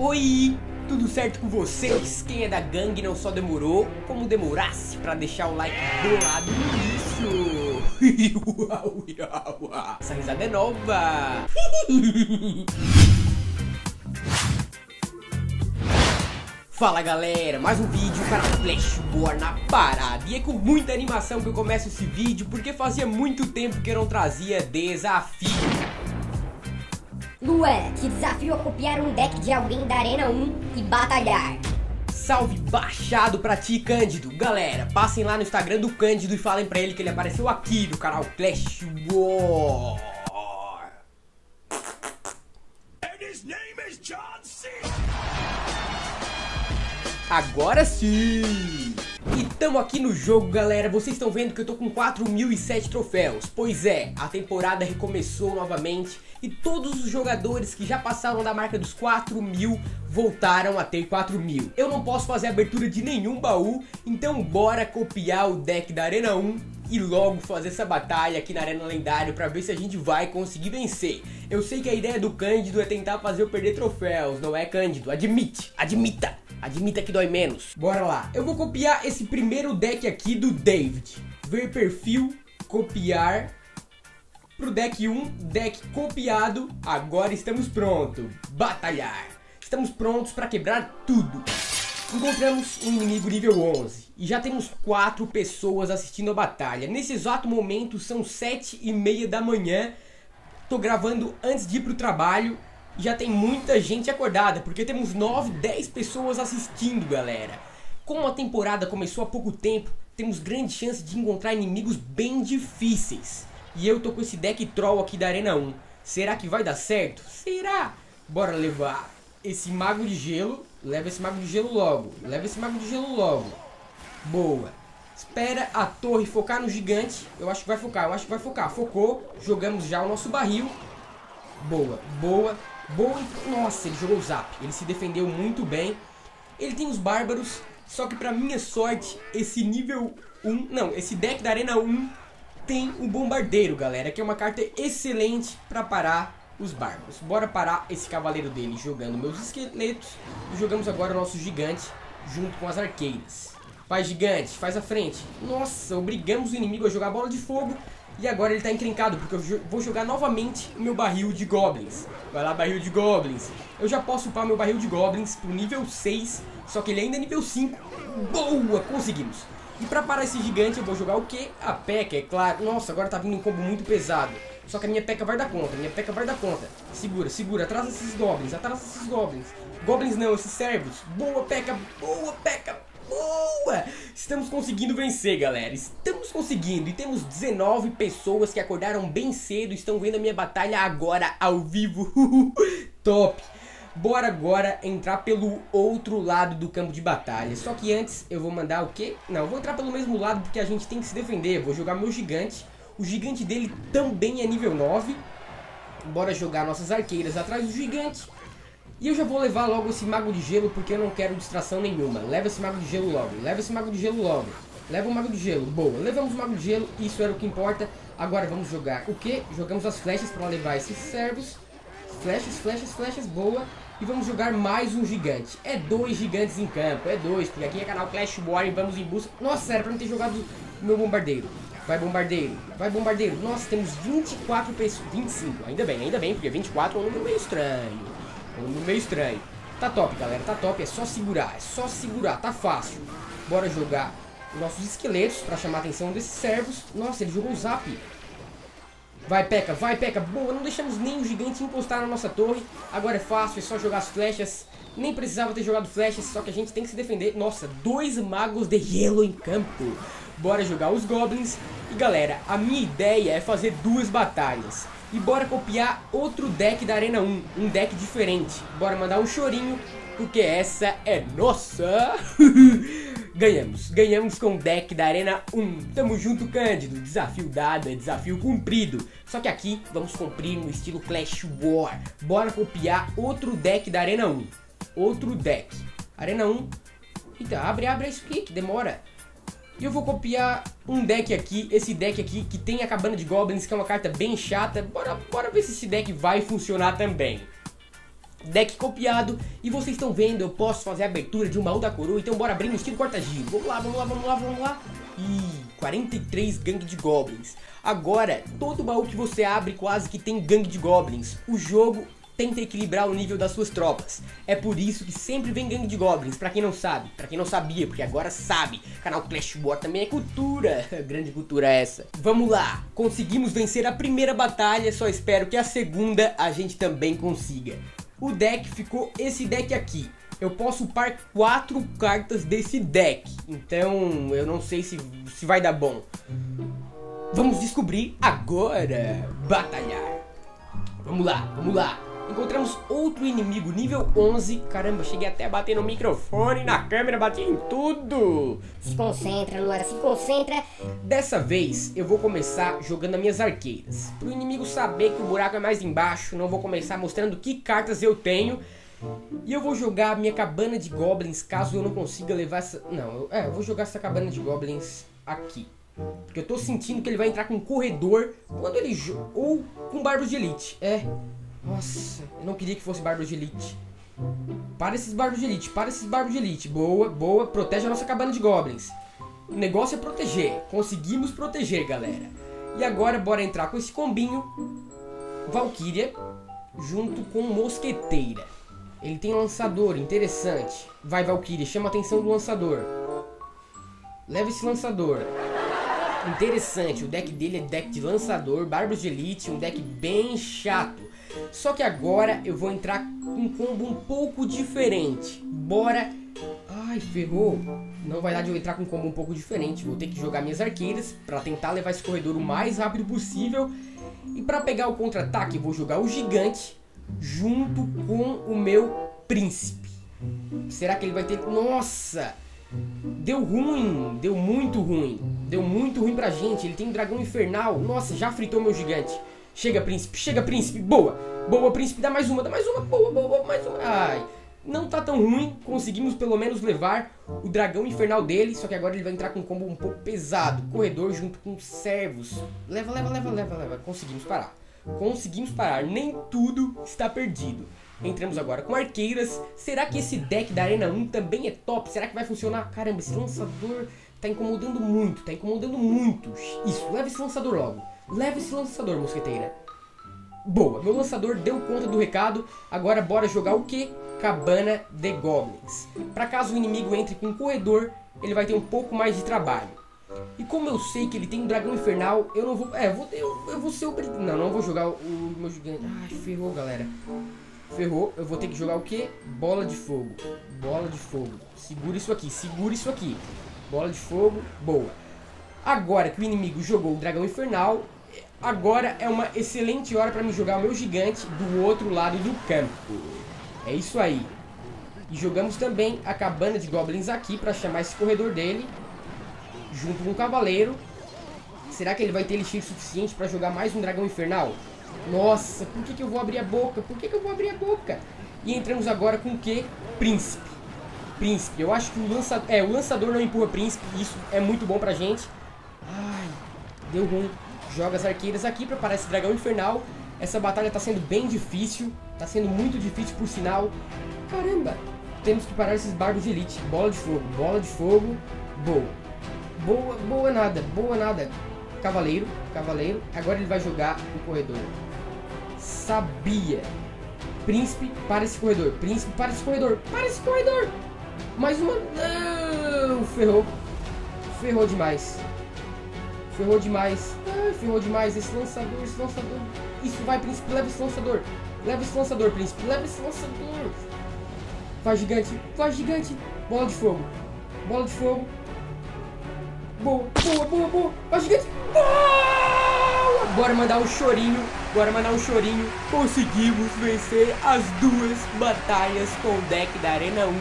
Oi, tudo certo com vocês? Quem é da gangue não só demorou, como demorasse pra deixar o like bolado no lixo. Essa risada é nova. Fala galera, mais um vídeo para Canal Clash War na parada. E é com muita animação que eu começo esse vídeo, porque fazia muito tempo que eu não trazia desafio. Luan, te desafio a copiar um deck de alguém da Arena 1 e batalhar. Salve baixado pra ti, Cândido. Galera, passem lá no Instagram do Cândido e falem pra ele que ele apareceu aqui no Canal Clash War. And his name is John C. Agora sim! E tamo aqui no jogo, galera. Vocês estão vendo que eu tô com 4.007 troféus. Pois é, a temporada recomeçou novamente e todos os jogadores que já passaram da marca dos 4.000 voltaram a ter 4.000. Eu não posso fazer abertura de nenhum baú, então bora copiar o deck da Arena 1 e logo fazer essa batalha aqui na Arena Lendário pra ver se a gente vai conseguir vencer. Eu sei que a ideia do Cândido é tentar fazer eu perder troféus, não é, Cândido? Admita que dói menos. Bora lá. Eu vou copiar esse primeiro deck aqui do David. Ver perfil, copiar. Pro deck 1, deck copiado. Agora estamos prontos. Batalhar. Estamos prontos pra quebrar tudo. Encontramos um inimigo nível 11 e já temos 4 pessoas assistindo a batalha. Nesse exato momento são 7:30 da manhã. Tô gravando antes de ir pro trabalho e já tem muita gente acordada, porque temos 9, 10 pessoas assistindo, galera. Como a temporada começou há pouco tempo, temos grande chance de encontrar inimigos bem difíceis. E eu tô com esse deck troll aqui da Arena 1. Será que vai dar certo? Será? Bora levar esse mago de gelo. Leva esse mago de gelo logo. Leva esse mago de gelo logo. Boa. Espera a torre focar no gigante. Eu acho que vai focar, eu acho que vai focar. Focou. Jogamos já o nosso barril. Boa, boa, boa. Nossa, ele jogou o zap. Ele se defendeu muito bem. Ele tem os bárbaros. Só que pra minha sorte, esse nível 1... Não, esse deck da Arena 1 tem o bombardeiro, galera. Que é uma carta excelente pra parar os bárbaros. Bora parar esse cavaleiro dele jogando meus esqueletos. E jogamos agora o nosso gigante junto com as arqueiras. Vai, gigante, faz a frente. Nossa, obrigamos o inimigo a jogar bola de fogo. E agora ele tá encrencado, porque eu vou jogar novamente o meu barril de goblins. Vai lá, barril de goblins. Eu já posso upar meu barril de goblins pro nível 6, só que ele ainda é nível 5. Boa, conseguimos. E pra parar esse gigante eu vou jogar o quê? A P.E.K.K.A, é claro. Nossa, agora tá vindo um combo muito pesado. Só que a minha P.E.K.K.A vai dar conta, minha P.E.K.K.A vai dar conta. Segura, segura, atrasa esses goblins, atrasa esses goblins. Goblins não, esses servos. Boa, P.E.K.K.A, boa, P.E.K.K.A, boa. Estamos conseguindo vencer, galera. Estamos conseguindo. E temos 19 pessoas que acordaram bem cedo e estão vendo a minha batalha agora ao vivo. Top. Bora agora entrar pelo outro lado do campo de batalha. Só que antes eu vou mandar o quê? Não, eu vou entrar pelo mesmo lado porque a gente tem que se defender. Eu vou jogar meu gigante. O gigante dele também é nível 9. Bora jogar nossas arqueiras atrás do gigante. E eu já vou levar logo esse mago de gelo, porque eu não quero distração nenhuma. Leva esse mago de gelo logo. Leva esse mago de gelo logo. Leva o mago de gelo. Boa. Levamos o mago de gelo. Isso era o que importa. Agora vamos jogar o quê? Jogamos as flechas para levar esses servos. Flechas, flechas, flechas. Boa. E vamos jogar mais um gigante. É 2 gigantes em campo. É 2. Porque aqui é Canal Clash War e vamos em busca... Nossa, era pra não ter jogado meu bombardeiro. Vai, bombardeiro. Vai, bombardeiro. Nossa, temos 24 pessoas. 25. Ainda bem, porque 24 é um número meio estranho. É um número meio estranho. Tá top, galera. Tá top. É só segurar. É só segurar. Tá fácil. Bora jogar os nossos esqueletos pra chamar a atenção desses servos. Nossa, ele jogou o zap. Vai, P.E.K.K.A. Vai, P.E.K.K.A. Boa. Não deixamos nem o gigante encostar na nossa torre. Agora é fácil. É só jogar as flechas. Nem precisava ter jogado flechas, só que a gente tem que se defender. Nossa, 2 magos de gelo em campo. Bora jogar os goblins. E galera, a minha ideia é fazer 2 batalhas. E bora copiar outro deck da Arena 1. Um deck diferente. Bora mandar um chorinho, porque essa é nossa. Ganhamos. Ganhamos com o deck da Arena 1. Tamo junto, Cândido. Desafio dado é desafio cumprido. Só que aqui vamos cumprir no estilo Clash War. Bora copiar outro deck da Arena 1. Outro deck. Arena 1. Eita, abre isso aqui que demora. E eu vou copiar um deck aqui, esse deck aqui que tem a cabana de goblins, que é uma carta bem chata. Bora ver se esse deck vai funcionar também. deck copiado. E vocês estão vendo, eu posso fazer a abertura de um baú da coroa. Então bora abrir no estilo corta-giro. Vamos lá, vamos lá, vamos lá, vamos lá. Ih, 43 gangue de goblins. Agora, todo baú que você abre quase que tem gangue de goblins. O jogo tenta equilibrar o nível das suas tropas. É por isso que sempre vem gangue de goblins, pra quem não sabe, pra quem não sabia, porque agora sabe. Canal Clash War também é cultura, grande cultura essa. Vamos lá, conseguimos vencer a primeira batalha, só espero que a segunda a gente também consiga. O deck ficou esse deck aqui. Eu posso upar 4 cartas desse deck, então eu não sei se vai dar bom. Vamos descobrir agora, batalhar. Vamos lá, vamos lá. Encontramos outro inimigo, nível 11. Caramba, cheguei até a bater no microfone, na câmera, bati em tudo. Se concentra, Luara, se concentra. Dessa vez, eu vou começar jogando as minhas arqueiras. Pro inimigo saber que o buraco é mais embaixo, não vou começar mostrando que cartas eu tenho. E eu vou jogar a minha cabana de goblins, caso eu não consiga levar essa... Não, eu vou jogar essa cabana de goblins aqui. Porque eu tô sentindo que ele vai entrar com um corredor quando ele joga... Ou com bárbaros de elite, Nossa, eu não queria que fosse bárbaros de elite. Para esses bárbaros de elite, para esses bárbaros de elite. Boa, boa, protege a nossa cabana de goblins. O negócio é proteger. Conseguimos proteger, galera. E agora bora entrar com esse combinho Valkyria junto com mosqueteira. Ele tem lançador, interessante. Vai, Valkyria, chama a atenção do lançador. Leva esse lançador. Interessante, o deck dele é deck de lançador, bárbaros de elite, um deck bem chato. Só que agora eu vou entrar com um combo um pouco diferente. Bora... Ai, ferrou. Não vai dar de eu entrar com um combo um pouco diferente. Vou ter que jogar minhas arqueiras pra tentar levar esse corredor o mais rápido possível. E pra pegar o contra-ataque, vou jogar o gigante junto com o meu príncipe. Será que ele vai ter... Nossa! Deu ruim, deu muito ruim. Deu muito ruim pra gente. Ele tem um dragão infernal. Nossa, já fritou meu gigante. Chega, príncipe, boa. Boa, príncipe, dá mais uma, boa, boa, boa, mais uma. Ai, não tá tão ruim, conseguimos pelo menos levar o dragão infernal dele, só que agora ele vai entrar com um combo um pouco pesado. Corredor junto com servos. Leva, leva, leva, leva, leva, conseguimos parar. Conseguimos parar, nem tudo está perdido. Entramos agora com arqueiras. Será que esse deck da Arena 1 também é top? Será que vai funcionar? Caramba, esse lançador tá incomodando muito, tá incomodando muito. Isso, leva esse lançador logo. Leva esse lançador, mosqueteira. Boa, meu lançador deu conta do recado. Agora bora jogar o quê? Cabana de goblins. Pra caso o inimigo entre com um corredor, ele vai ter um pouco mais de trabalho. E como eu sei que ele tem um dragão infernal, eu não vou... eu vou ser obrigado... Não, não vou jogar o meu gigante. Ai, ferrou, galera. Ferrou, eu vou ter que jogar o quê? Bola de fogo. Bola de fogo. Segura isso aqui, segura isso aqui. Bola de fogo, boa. Agora que o inimigo jogou o dragão infernal... Agora é uma excelente hora para me jogar o meu gigante do outro lado do campo. É isso aí. E jogamos também a cabana de goblins aqui para chamar esse corredor dele. Junto com o cavaleiro. Será que ele vai ter elixir suficiente para jogar mais um dragão infernal? Nossa, por que eu vou abrir a boca? Por que eu vou abrir a boca? E entramos agora com o quê? Príncipe. Príncipe. Eu acho que o lançador não empurra príncipe. Isso é muito bom pra gente. Ai, deu ruim. Joga as arqueiras aqui para parar esse dragão infernal. Essa batalha tá sendo bem difícil. Tá sendo muito difícil, por sinal. Caramba, temos que parar esses bárbaros de elite. Bola de fogo, bola de fogo. Boa, boa, boa nada. Boa nada, cavaleiro. Cavaleiro, agora ele vai jogar o corredor. Sabia. Príncipe, para esse corredor. Príncipe, para esse corredor, para esse corredor. Mais uma, não. Ferrou, ferrou demais. Ferrou demais, ah, ferrou demais, esse lançador, esse lançador. Isso, vai, príncipe, leva esse lançador. Leva esse lançador, príncipe, leva esse lançador. Vai, gigante, vai, gigante. Bola de fogo, bola de fogo. Boa, boa, boa, boa. Vai, gigante, boa. Bora mandar um chorinho, bora mandar um chorinho. Conseguimos vencer as duas batalhas com o deck da Arena 1.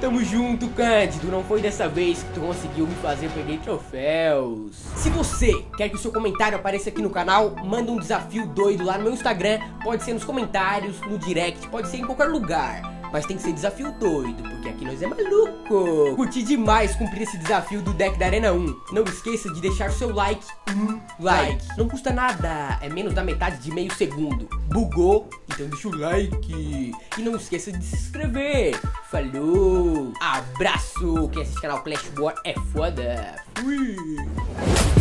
Tamo junto, Cândido. Não foi dessa vez que tu conseguiu me fazer pegar troféus. Se você quer que o seu comentário apareça aqui no canal, manda um desafio doido lá no meu Instagram. Pode ser nos comentários, no direct, pode ser em qualquer lugar. mas tem que ser desafio doido, porque aqui nós é maluco. Curti demais cumprir esse desafio do deck da Arena 1. Não esqueça de deixar seu like, não custa nada, é menos da metade de meio segundo. Bugou? Então deixa o like. E não esqueça de se inscrever. Falou, abraço. Quem assiste Canal Clash War é foda. Fui.